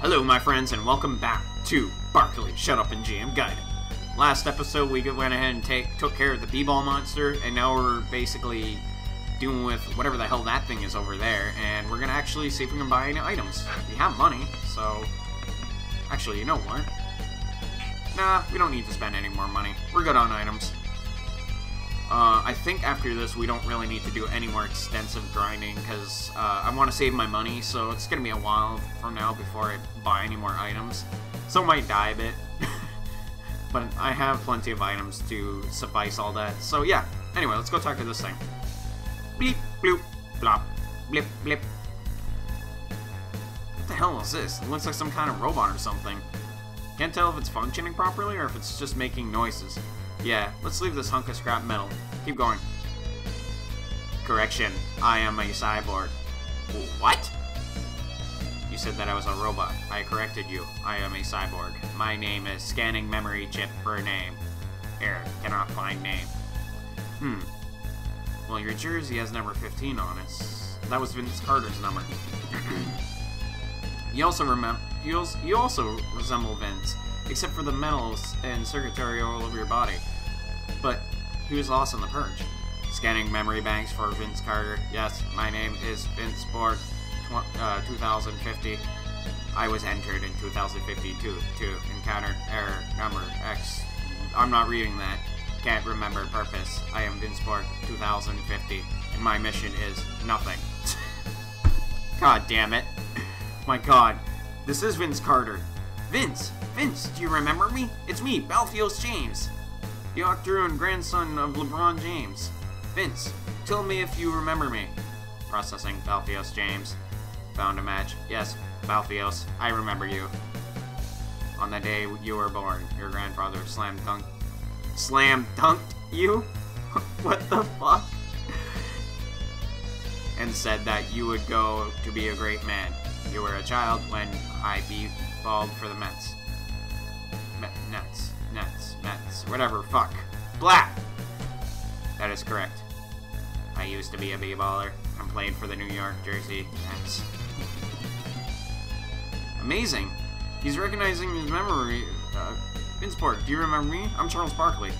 Hello, my friends, and welcome back to Barkley, Shut Up and Jam: Gaiden. Last episode, we went ahead and took care of the B-ball monster, and now we're basically dealing with whatever the hell that thing is over there, and we're gonna actually see if we can buy any items. We have money, so... Actually, you know what? Nah, we don't need to spend any more money. We're good on items. I think after this, we don't really need to do any more extensive grinding, because I want to save my money, so it's going to be a while from now before I buy any more items. So I might die a bit, but I have plenty of items to suffice all that. So yeah, anyway, let's go talk to this thing. Bleep, bloop, blop, blip, blip. What the hell is this? It looks like some kind of robot or something. Can't tell if it's functioning properly or if it's just making noises. Yeah, let's leave this hunk of scrap metal. Keep going. Correction, I am a cyborg. What? You said that I was a robot. I corrected you. I am a cyborg. My name is Scanning Memory Chip for a Name. Eric, cannot find name. Well, your jersey has number 15 on it. That was Vince Carter's number. You also resemble Vince, except for the metals and circuitry all over your body. But he was lost in the purge. Scanning memory banks for Vince Carter. Yes, my name is Vince Borg, 2050. I was entered in 2052 to encounter error number X. I'm not reading that. Can't remember purpose. I am Vince Borg, 2050, and my mission is nothing. God damn it. My God. This is Vince Carter. Vince! Vince, do you remember me? It's me, Balthios James, the actor and grandson of LeBron James. Vince, tell me if you remember me. Processing, Balthios James. Found a match. Yes, Balthios, I remember you. On the day you were born, your grandfather slam dunked you? What the fuck? And said that you would go to be a great man. You were a child when I balled for the Mets. Mets, whatever, fuck. Blah! That is correct. I used to be a b-baller and played for the New York Jersey Mets. Amazing! He's recognizing his memory. Vince Borg, do you remember me? I'm Charles Barkley.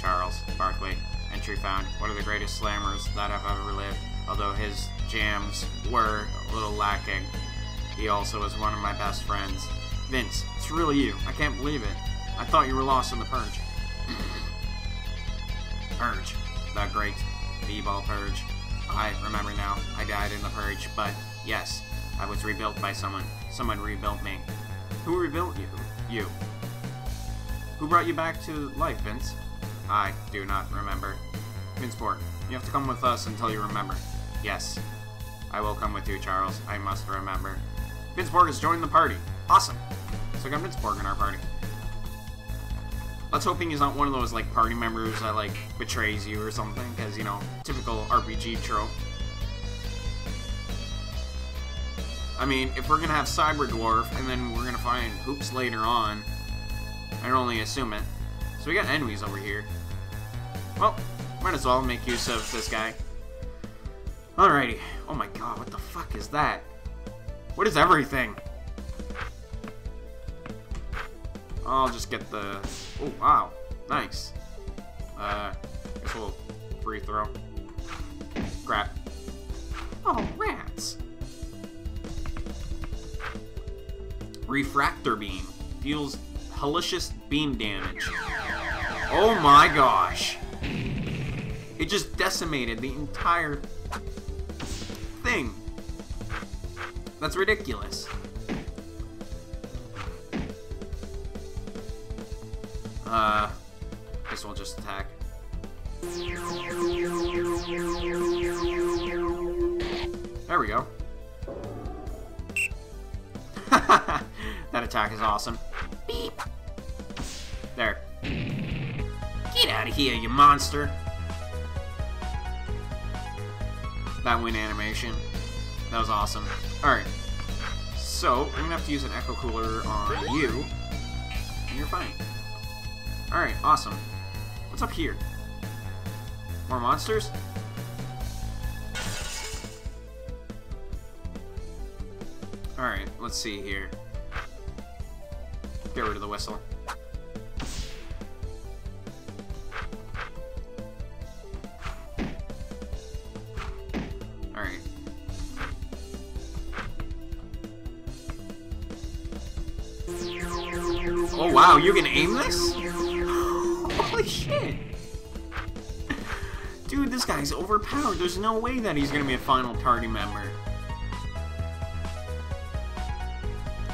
Charles Barkley, entry found. One of the greatest slammers that I've ever lived, although his jams were a little lacking. He also is one of my best friends. Vince, it's really you. I can't believe it. I thought you were lost in the purge. Purge. The great b-ball purge. I remember now. I died in the purge, but yes, I was rebuilt by someone. Someone rebuilt me. Who rebuilt you? You. Who brought you back to life, Vince? I do not remember. Vince Borg, you have to come with us until you remember. Yes. I will come with you, Charles. I must remember. Vince Borg has joined the party. Awesome. So we got Vince Borg in our party. Let's hoping he's not one of those, like, party members that, like, betrays you or something, because, you know, typical RPG trope. I mean, if we're gonna have Cyberdwarf, and then we're gonna find hoops later on, I can only assume it. So we got enemies over here. Well, might as well make use of this guy. Alrighty. Oh my God, what the fuck is that? What is everything? I'll just get the... Oh, wow. Nice. Guess we'll free throw. Crap. Oh, rats. Refractor beam. Deals hellacious beam damage. Oh my gosh. It just decimated the entire... thing. That's ridiculous. Guess we'll just attack. There we go. That attack is awesome. Beep. There. Get out of here, you monster. That win animation. That was awesome. Alright. So, I'm gonna have to use an echo cooler on you. And you're fine. Alright, awesome. What's up here? More monsters? Alright, let's see here. Get rid of the whistle. Alright. Oh wow, you can aim this? Holy shit! Dude, this guy's overpowered. There's no way that he's gonna be a final party member.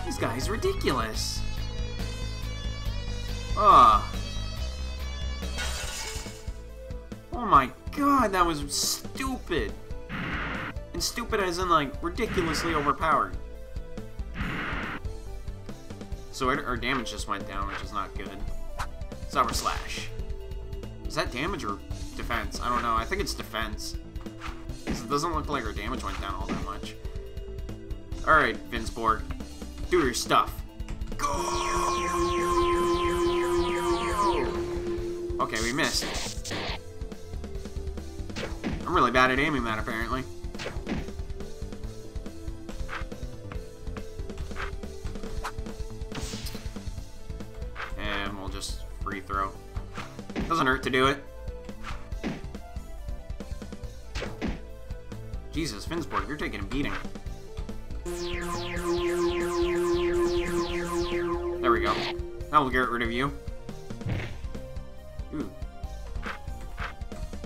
This guy's ridiculous. Ugh. Oh my god, that was stupid. And stupid as in, like, ridiculously overpowered. So our damage just went down, which is not good. Zauber slash. Is that damage or defense? I don't know. I think it's defense. Because it doesn't look like our damage went down all that much. Alright, Vince Borg. Do your stuff. Go! Okay, we missed. I'm really bad at aiming that, apparently. And we'll just free throw. Doesn't hurt to do it. Jesus, Vince Borg, you're taking a beating. There we go. That will get rid of you. Ooh.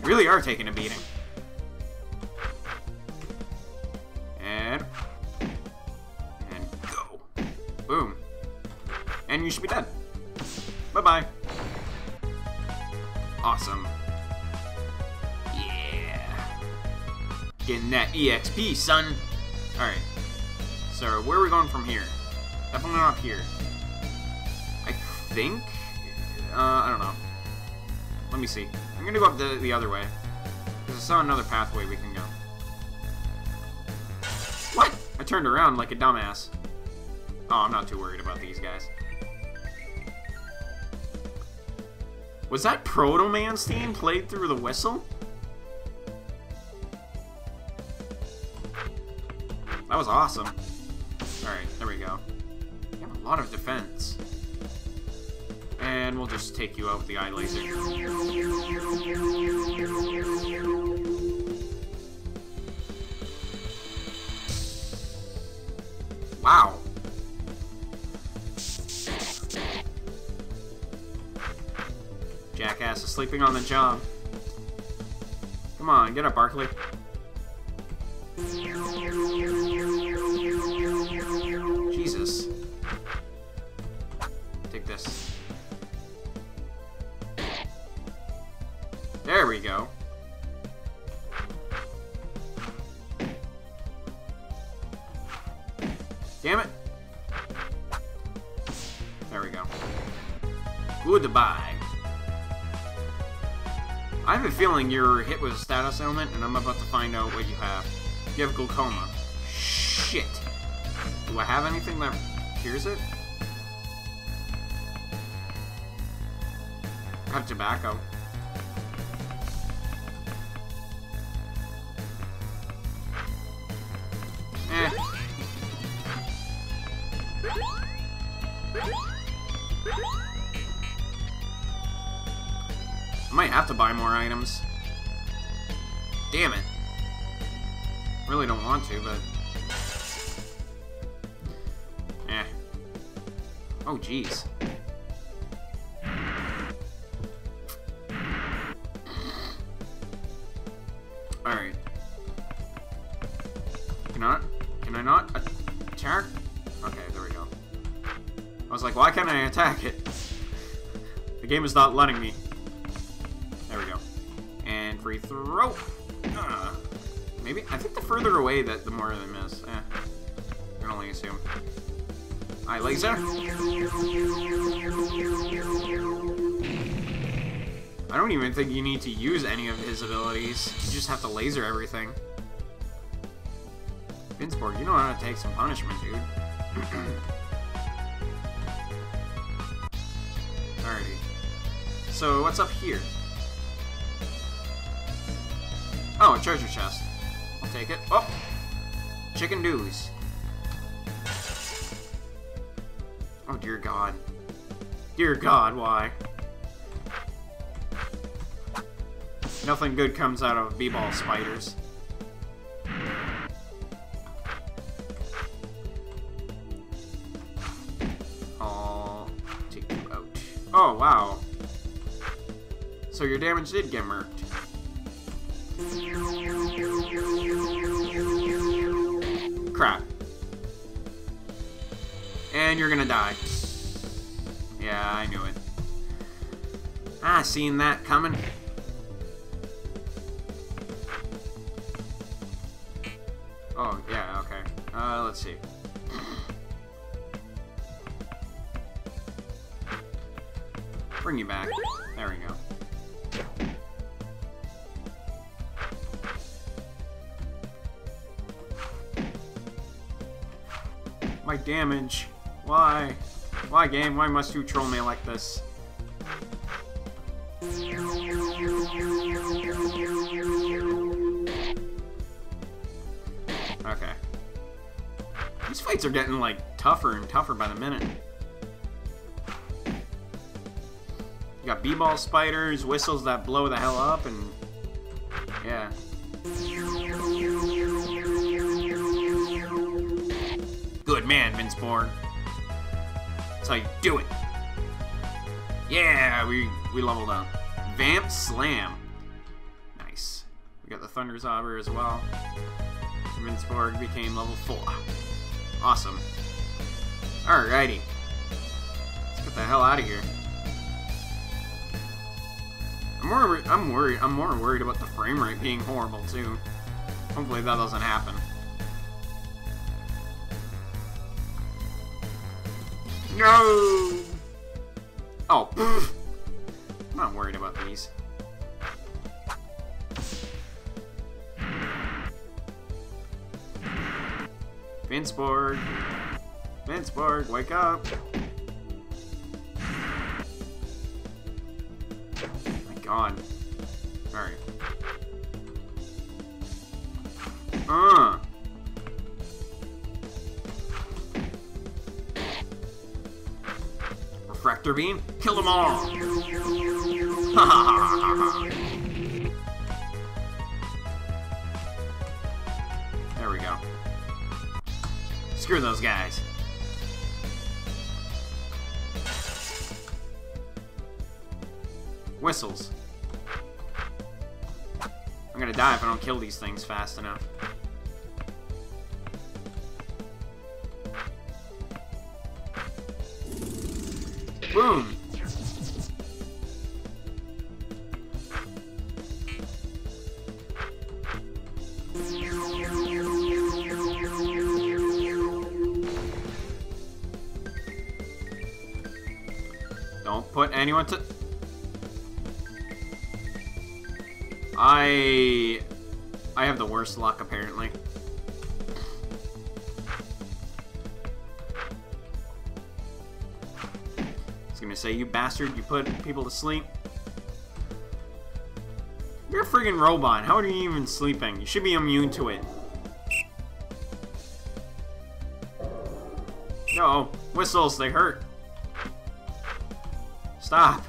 You really are taking a beating. And go. Boom. And you should be dead. Bye-bye. Awesome. Yeah. Getting that EXP, son. Alright. So, where are we going from here? Definitely not here. I think? I don't know. Let me see. I'm gonna go up the other way. Because I saw another pathway we can go. What? I turned around like a dumbass. Oh, I'm not too worried about these guys. Was that Proto Man's team played through the whistle? That was awesome. Alright, there we go. You have a lot of defense. And we'll just take you out with the eye laser. Wow. Jackass is sleeping on the job. Come on, get up, Barkley. Jesus. Take this. There we go. Damn it. There we go. Goodbye. I have a feeling you're hit with a status ailment, and I'm about to find out what you have. You have glaucoma. Shit. Do I have anything that cures it? I have tobacco. Eh. I might have to buy more items. Damn it. Really don't want to, but... Oh, jeez. Alright. Can I not attack? Okay, there we go. I was like, why can't I attack it? The game is not letting me. There we go. And free throw. Maybe? I think the further away, that the more they miss. Eh. I can only assume. Eye laser. I don't even think you need to use any of his abilities. You just have to laser everything. Vince Borg, you know how to take some punishment, dude. Alrighty. So, what's up here? Oh, a treasure chest. I'll take it. Oh! Chicken doos. Oh, dear God. Dear God, why? Nothing good comes out of b-ball spiders. I'll take you out. Oh, wow. So your damage did get murked. Crap. And you're gonna die. Yeah, I knew it. I seen that coming. Oh, yeah, okay. Let's see. Bring you back. There we go. My damage. Why? Why, game? Why must you troll me like this? Okay. These fights are getting, like, tougher and tougher by the minute. You got b-ball spiders, whistles that blow the hell up, and... yeah. Good man, Vince Borg. That's how you do it. Yeah, we leveled up. Vamp Slam. Nice. We got the Thunder Zauber as well. Vince Borg became level 4. Awesome. Alrighty. Let's get the hell out of here. I'm more worried about the frame rate being horrible too. Hopefully that doesn't happen. No! Oh, pfft. I'm not worried about these. Vince Borg. Vince Borg, wake up! Oh my God. Alright. Refractor beam? Kill them all! There we go. Screw those guys. Whistles. I'm gonna die if I don't kill these things fast enough. Boom! Don't put anyone to... I have the worst luck, apparently. Say, you bastard, you put people to sleep. You're a friggin' robot. How are you even sleeping? You should be immune to it. No, whistles, they hurt. Stop.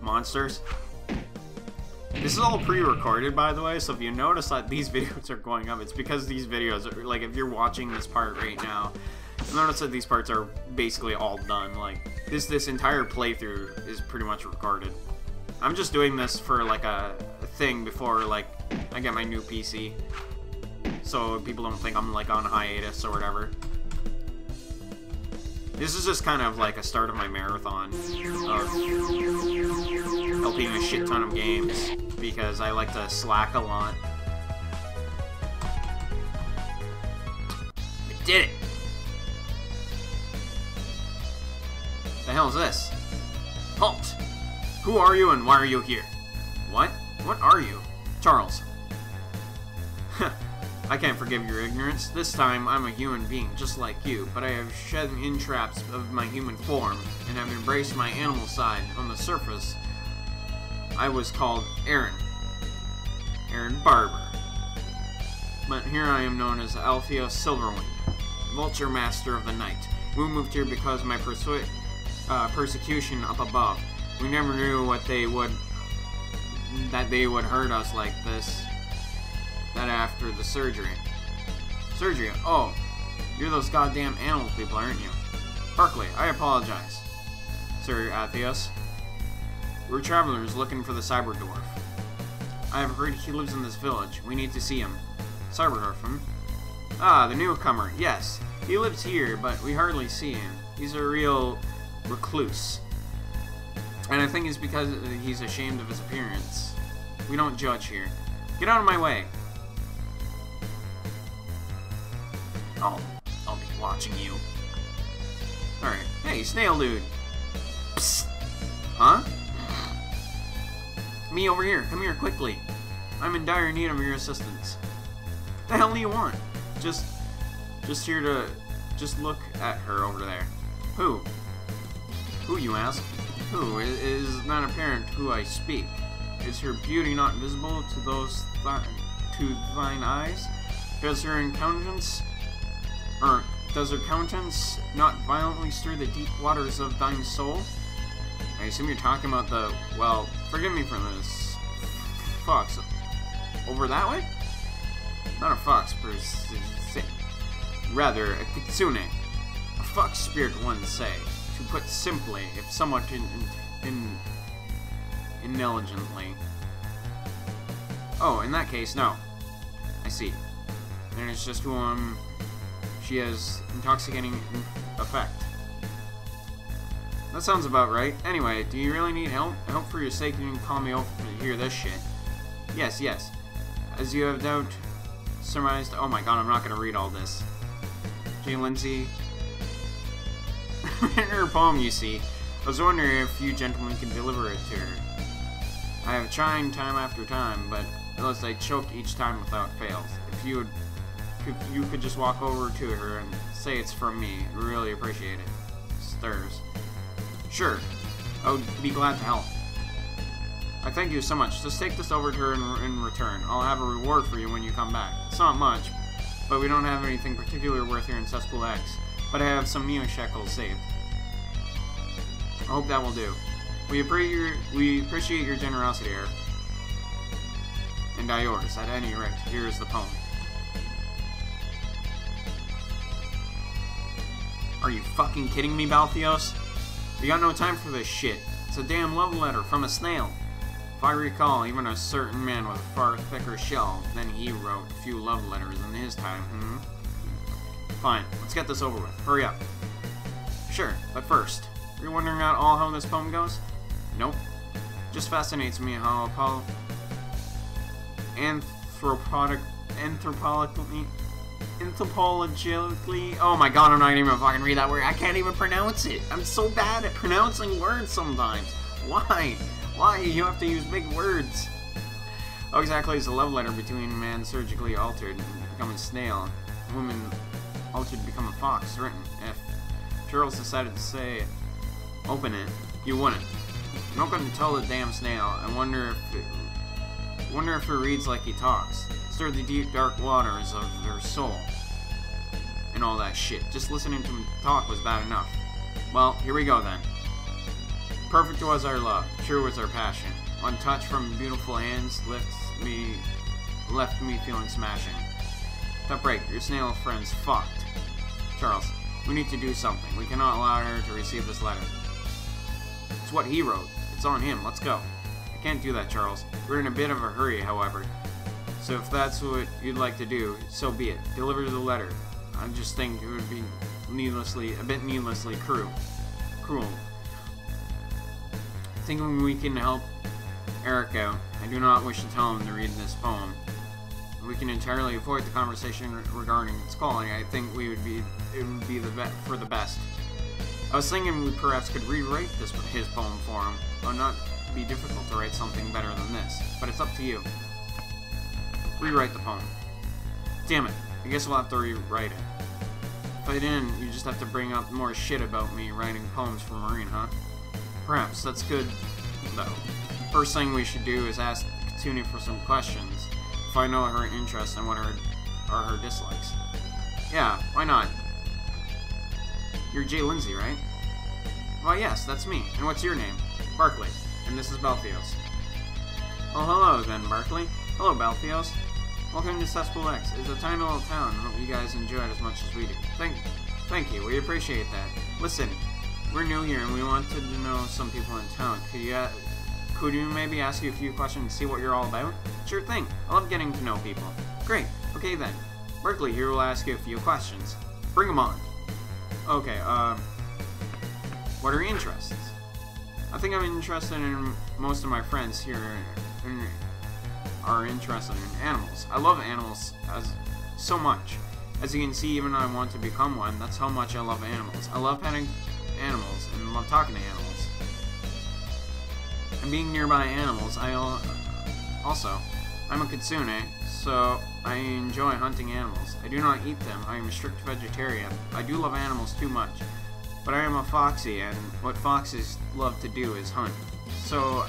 Monsters. This is all pre-recorded, by the way, so if you notice that these videos are going up, it's because these videos are, like, if you're watching this part right now, notice that these parts are basically all done. Like, this entire playthrough is pretty much recorded. I'm just doing this for, like, a thing before, like, I get my new PC. So people don't think I'm, like, on hiatus or whatever. This is just kind of, like, a start of my marathon of helping a shit ton of games. Because I like to slack a lot. I did it! The hell is this? Halt! Who are you and why are you here? What? What are you? Charles. I can't forgive your ignorance. This time, I'm a human being just like you, but I have shed the entraps of my human form and have embraced my animal side. On the surface, I was called Aaron. Aaron Barber. But here I am known as Althea Silverwing, Vulture Master of the Night. We moved here because my persecution up above. We never knew what they would, that they would hurt us like this. That after the surgery. Surgery? Oh, you're those goddamn animal people, aren't you? Barkley, I apologize. Sir Althea. We're travelers looking for the Cyberdwarf. I have heard he lives in this village. We need to see him. Cyberdwarf, hmm? Ah, the newcomer. Yes, he lives here, but we hardly see him. He's a real recluse. And I think it's because he's ashamed of his appearance. We don't judge here. Get out of my way! I'll be watching you. Alright. Hey, snail dude! Psst! Huh? Me over here. Come here quickly. I'm in dire need of your assistance. What the hell do you want? Just here to... Just look at her over there. Who? Who, you ask? Who? It is not apparent who I speak. Is her beauty not visible to those to thine eyes? Does her countenance, not violently stir the deep waters of thine soul? I assume you're talking about the, well, forgive me for this, fox over that way. Not a fox, per se. Rather a kitsune, a fox spirit, one say. To put simply, if somewhat intelligently. Oh, in that case, no. I see. Then it's just she has intoxicating effect. That sounds about right. Anyway, do you really need help? I hope for your sake you can call me over to hear this shit. Yes, yes. As you have doubt surmised. Oh my god, I'm not gonna read all this. Jay Lindsay. In her poem, you see. I was wondering if you gentlemen can deliver it to her. I have tried time after time, but unless I choke each time without fails. If you would, you could just walk over to her and say it's from me. I really appreciate it. Stirs. Sure. I would be glad to help. I thank you so much. Just take this over to her in return. I'll have a reward for you when you come back. It's not much, but we don't have anything particular worth here in Cesspool X. But I have some neo-shekels saved. I hope that will do. We appreciate your generosity, Eric. And I yours. At any rate, here is the poem. Are you fucking kidding me, Balthios? We got no time for this shit. It's a damn love letter from a snail. If I recall, even a certain man with a far thicker shell than he wrote a few love letters in his time, Fine, let's get this over with. Hurry up. Sure, but first... You're wondering at all how this poem goes? Nope. Just fascinates me how anthropologically. Oh my god, I'm not even fucking read that word. I can't even pronounce it. I'm so bad at pronouncing words sometimes. Why? Why do you have to use big words? How exactly is the love letter between man surgically altered and become a snail, and woman altered to become a fox, written if Charles decided to say it? Open it. You wouldn't. I'm not going to tell the damn snail. I wonder if it reads like he talks. Stir the deep, dark waters of their soul. And all that shit. Just listening to him talk was bad enough. Well, here we go then. Perfect was our love. Sure was our passion. One touch from beautiful hands left me feeling smashing. That break. Your snail friend's fucked. Charles, we need to do something. We cannot allow her to receive this letter. It's what he wrote. It's on him. Let's go. I can't do that, Charles. We're in a bit of a hurry, however. So if that's what you'd like to do, so be it. Deliver the letter. I just think it would be a bit needlessly cruel. Thinking we can help Eric out, I do not wish to tell him to read this poem. We can entirely avoid the conversation regarding its calling. I think it would be for the best. I was thinking we perhaps could rewrite his poem for him. It would not be difficult to write something better than this, but it's up to you. Rewrite the poem. Damn it, I guess we'll have to rewrite it. If I didn't, you just have to bring up more shit about me writing poems for Maureen, huh? Perhaps, that's good, though. First thing we should do is ask Katuni for some questions, find out her interests and what are her dislikes. Yeah, why not? You're Jay Lindsay, right? Oh yes, that's me. And what's your name? Barkley. And this is Balthios. Oh, hello then, Barkley. Hello, Balthios. Welcome to Cesspool X. It's a tiny little town. Hope you guys enjoy it as much as we do. Thank you. We appreciate that. Listen, we're new here and we wanted to know some people in town. Could you maybe ask you a few questions and see what you're all about? Sure thing. I love getting to know people. Great. Okay then. Barkley here will ask you a few questions. Bring them on. Okay, what are your interests? I think I'm interested in most of my friends here are interested in animals. I love animals so much. As you can see, even I want to become one. That's how much I love animals. I love petting animals and love talking to animals. And being nearby animals, I'm a kitsune, so I enjoy hunting animals. I do not eat them. I am a strict vegetarian. I do love animals too much. But I am a foxy, and what foxes love to do is hunt. So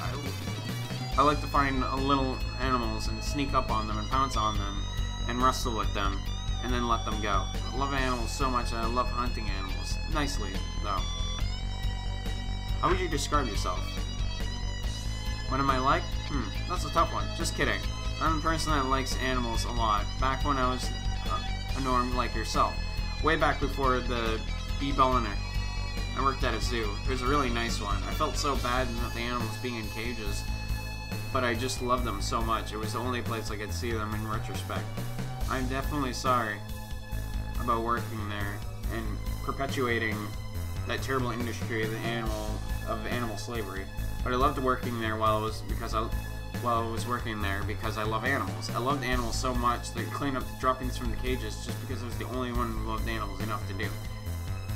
I like to find little animals and sneak up on them and pounce on them and wrestle with them and then let them go. I love animals so much, and I love hunting animals. Nicely, though. How would you describe yourself? What am I like? That's a tough one. Just kidding. I'm a person that likes animals a lot. Back when I was a norm like yourself. Way back before the bee boner, I worked at a zoo. It was a really nice one. I felt so bad about the animals being in cages, but I just loved them so much. It was the only place I could see them in retrospect. I'm definitely sorry about working there and perpetuating that terrible industry of animal slavery. But I loved working there because I love animals. I loved animals so much that I cleaned up the droppings from the cages just because I was the only one who loved animals enough to do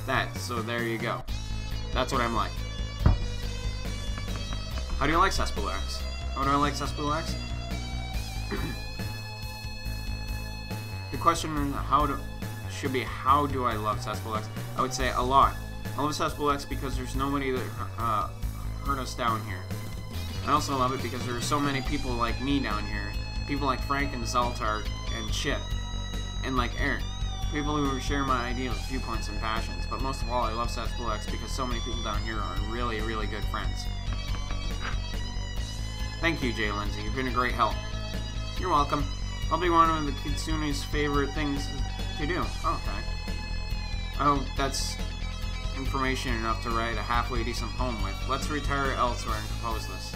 that. So there you go. That's what I'm like. How do you like Cesspool X? How do I like Cesspool X? The question should be how do I love Cesspool X? I would say a lot. I love Cesspool X because there's nobody that hurt us down here. I also love it because there are so many people like me down here. People like Frank and Zoltar and Chip. And like Eric. People who share my ideas, viewpoints, and passions. But most of all, I love Cesspool X because so many people down here are really, really good friends. Thank you, Jay Lindsay. You've been a great help. You're welcome. I'll be one of the kitsune's favorite things to do. Oh, okay. I hope that's information enough to write a halfway decent poem with. Let's retire elsewhere and compose this.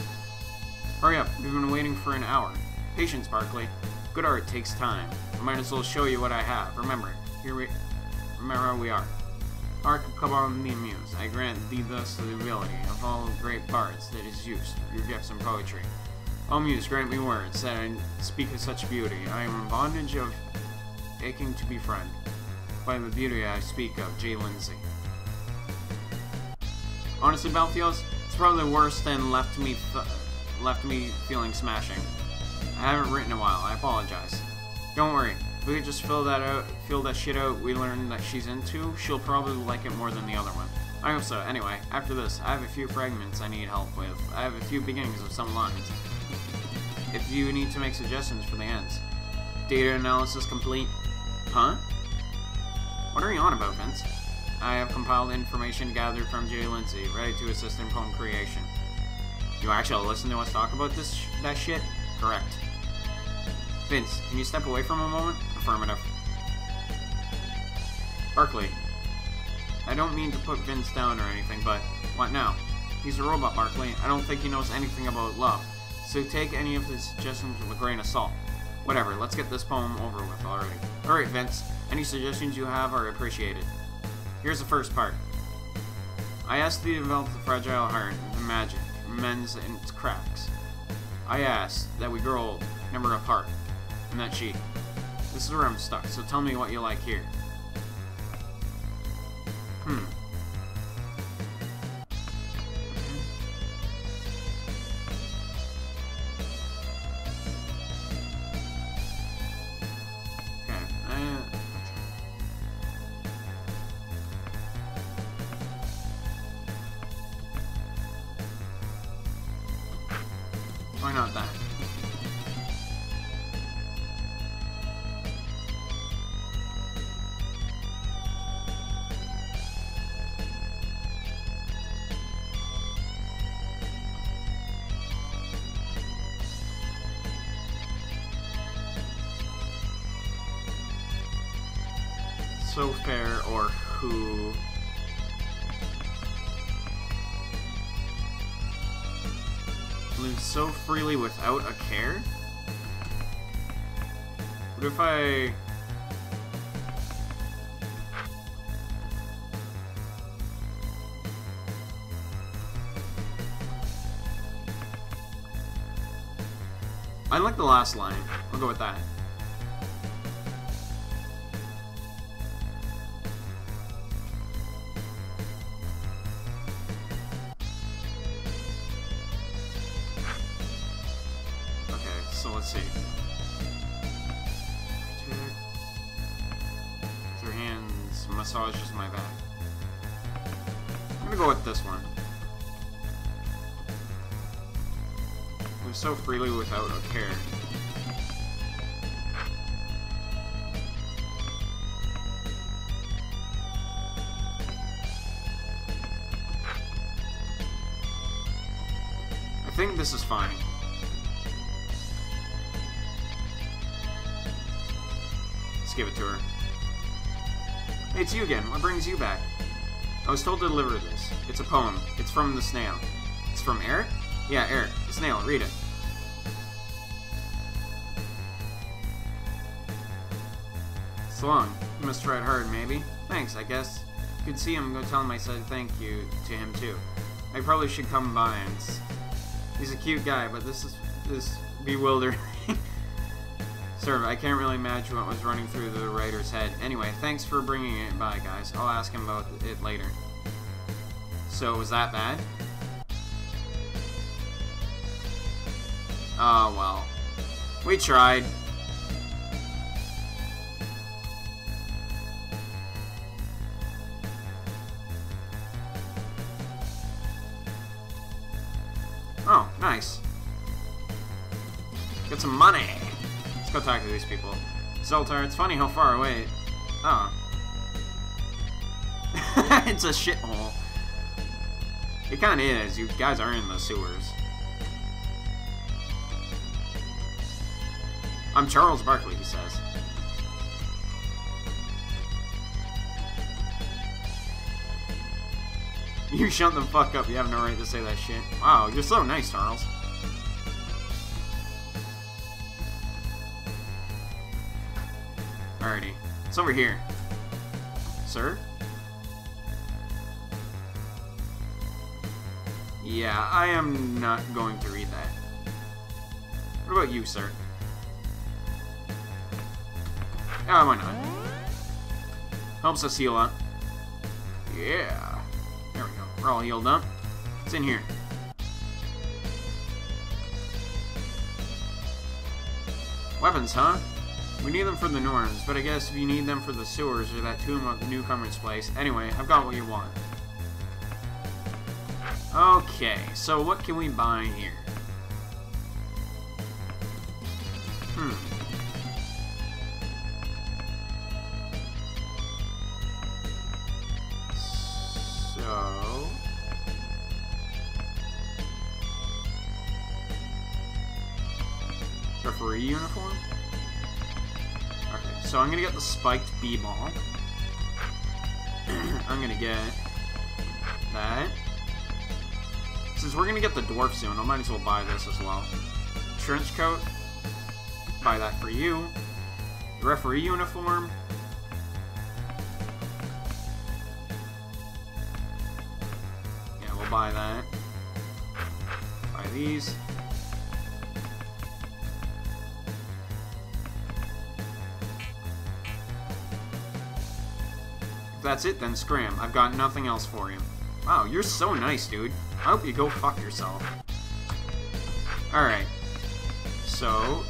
Hurry up. We've been waiting for an hour. Patience, Barkley. Good art takes time. I might as well show you what I have. Remember we are. Art can come on the muse. I grant thee thus the ability of all great bards that is used, your gifts in poetry. O muse, grant me words that I speak of such beauty. I am in bondage of aching to be friend by the beauty I speak of, Jay Lindsay. Honestly, Balthios, it's probably worse than left me feeling smashing. I haven't written in a while. I apologize. Don't worry. If we could just fill that shit out we learned that she's into, she'll probably like it more than the other one. I hope so. Anyway, after this, I have a few fragments I need help with. I have a few beginnings of some lines. If you need to make suggestions for the ends. Data analysis complete. Huh? What are you on about, Vince? I have compiled information gathered from Jay Lindsay, ready to assist in poem creation. You actually listen to us talk about this that shit? Correct. Vince, can you step away from a moment? Affirmative. Barkley, I don't mean to put Vince down or anything, but what now? He's a robot, Barkley. I don't think he knows anything about love, so take any of his suggestions with a grain of salt. Whatever, let's get this poem over with already. Alright, Vince, any suggestions you have are appreciated. Here's the first part. I asked thee to develop the fragile heart, the magic, mends in its cracks. I asked that we grow old, never apart. And that she. This is where I'm stuck, so tell me what you like here. Okay. Why not that? so fair or who... lives so freely without a care? What if I... I like the last line. I'll go with that. Okay, so let's see. With your hands, massages my back. I'm gonna go with this one. So freely without a care. I think this is fine. Let's give it to her. Hey, it's you again. What brings you back? I was told to deliver this. It's a poem. It's from the snail. It's from Eric? Yeah, Eric. The snail. Read it. Long. You must have tried hard, maybe. Thanks, I guess. You could see him, go tell him I said thank you to him, too. I probably should come by and... He's a cute guy, but this is bewildering. Sir, I can't really imagine what was running through the writer's head. Anyway, thanks for bringing it by, guys. I'll ask him about it later. So, was that bad? Oh, well. We tried. Oh, nice. Get some money. Let's go talk to these people. Zoltar, it's funny how far away... Oh. It's a shithole. It kinda is. You guys are in the sewers. I'm Charles Barkley, he says. You shut the fuck up, you have no right to say that shit. Wow, you're so nice, Charles. Alrighty. It's over here. Sir? Yeah, I am not going to read that. What about you, sir? Ah, why not? Helps us heal up. Yeah. We're all healed up. It's in here. Weapons, huh? We need them for the norms, but I guess if you need them for the sewers or that tomb of the newcomer's place. Anyway, I've got what you want. Okay, so what can we buy here? Referee uniform? Okay, so I'm gonna get the spiked b-ball. I'm gonna get that. Since we're gonna get the dwarf soon, I might as well buy this as well. Trench coat. Buy that for you. The referee uniform. Yeah, we'll buy that. Buy these. That's it then, scram. I've got nothing else for you. Wow, you're so nice, dude. I hope you go fuck yourself. Alright. So,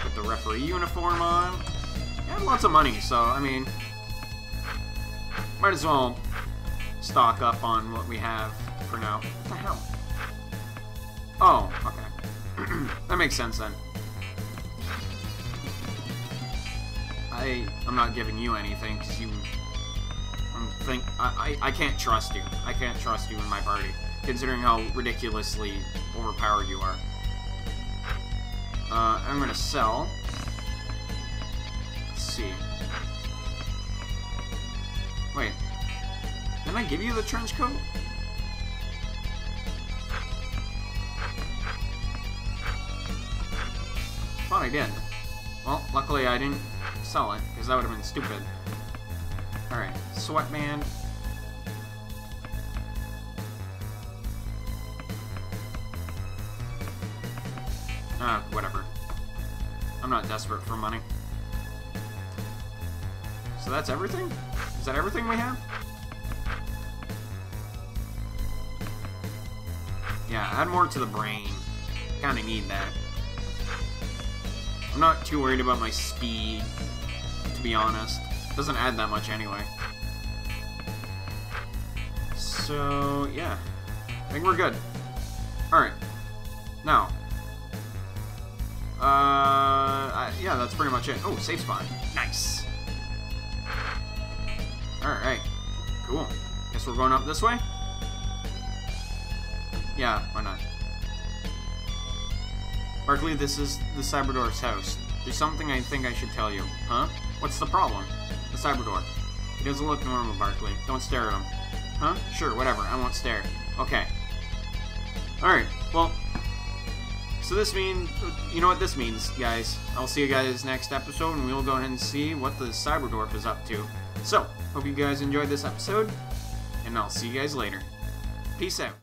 put the referee uniform on. I have lots of money, so, I mean... might as well stock up on what we have for now. What the hell? Oh, okay. That makes sense then. I'm not giving you anything, because you... I can't trust you. I can't trust you in my party, considering how ridiculously overpowered you are. I'm gonna sell. Let's see. Wait. Didn't I give you the trench coat? Thought I did. Well, luckily I didn't sell it, because that would have been stupid. Alright, sweatband. Whatever. I'm not desperate for money. So that's everything? Is that everything we have? Yeah, add more to the brain. Kinda need that. I'm not too worried about my speed, to be honest. It doesn't add that much anyway. So, yeah. I think we're good. Alright. Now. Yeah, that's pretty much it. Oh, safe spot. Nice. Alright. Cool. Guess we're going up this way? Yeah, why not? Barkley, this is the Cyberdwarf's house. There's something I think I should tell you. Huh? What's the problem? The Cyberdwarf. He doesn't look normal, Barkley. Don't stare at him. Huh? Sure, whatever. I won't stare. Okay. Alright, well... So this means... You know what this means, guys. I'll see you guys next episode, and we'll go ahead and see what the Cyberdwarf is up to. So, hope you guys enjoyed this episode, and I'll see you guys later. Peace out.